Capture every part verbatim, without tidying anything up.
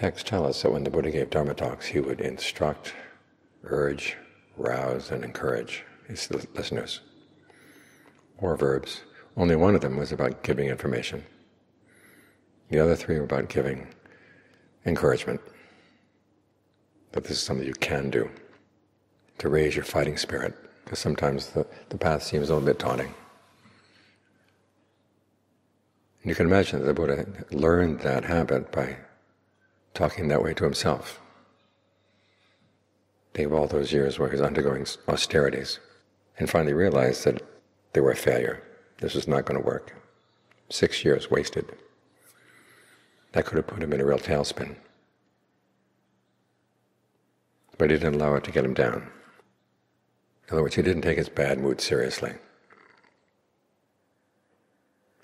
texts tell us that when the Buddha gave Dharma talks, he would instruct, urge, rouse, and encourage his listeners. Or verbs. Only one of them was about giving information. The other three were about giving encouragement, that this is something you can do, to raise your fighting spirit, because sometimes the, the path seems a little bit daunting. And you can imagine that the Buddha learned that habit by talking that way to himself. Think of all those years where he was undergoing austerities, and finally realized that they were a failure. This was not going to work. Six years wasted. That could have put him in a real tailspin. But he didn't allow it to get him down. In other words, he didn't take his bad mood seriously.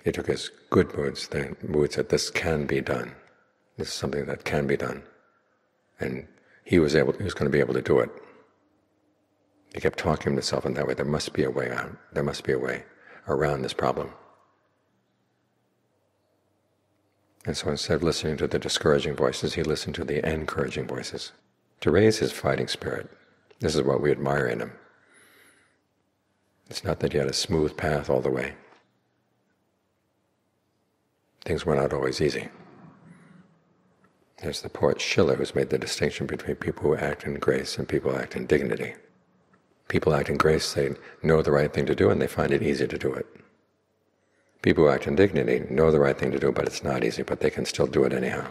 He took his good moods, the moods that this can be done. This is something that can be done. And he was able, he was going to be able to do it. He kept talking to himself in that way. There must be a way out. There must be a way around this problem. And so instead of listening to the discouraging voices, he listened to the encouraging voices to raise his fighting spirit. This is what we admire in him. It's not that he had a smooth path all the way. Things were not always easy. There's the poet Schiller who's made the distinction between people who act in grace and people who act in dignity. People who act in grace, they know the right thing to do and they find it easy to do it. People who act in dignity know the right thing to do, but it's not easy, but they can still do it anyhow.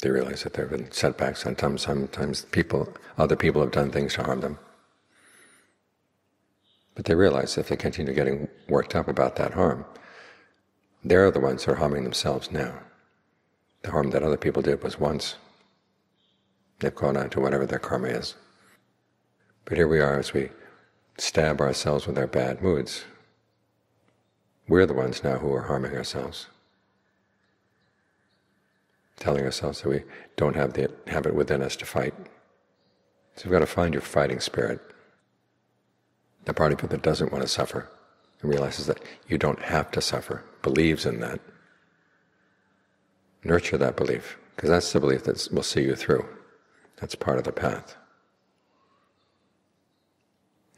They realize that there have been setbacks. Sometimes, sometimes people, other people have done things to harm them. But they realize if they continue getting worked up about that harm, they're the ones who are harming themselves now. The harm that other people did was once. They've gone on to whatever their karma is. But here we are, as we stab ourselves with our bad moods, we're the ones now who are harming ourselves, telling ourselves that we don't have the habit within us to fight. So you've got to find your fighting spirit, the part of you that doesn't want to suffer and realizes that you don't have to suffer, believes in that. Nurture that belief, because that's the belief that will see you through. That's part of the path.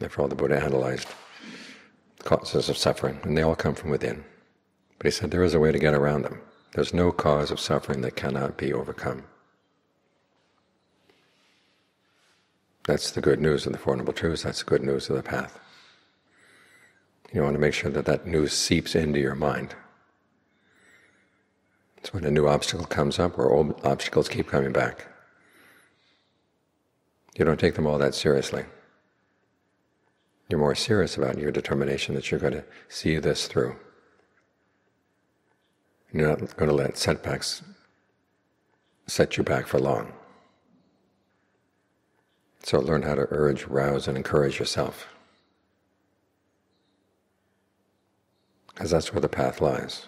After all, the Buddha analyzed the causes of suffering, and they all come from within. But he said there is a way to get around them. There's no cause of suffering that cannot be overcome. That's the good news of the Four Noble Truths. That's the good news of the path. You want to make sure that that news seeps into your mind. It's when a new obstacle comes up, or old obstacles keep coming back. You don't take them all that seriously. You're more serious about your determination that you're going to see this through. You're not going to let setbacks set you back for long. So learn how to urge, rouse, and encourage yourself, because that's where the path lies.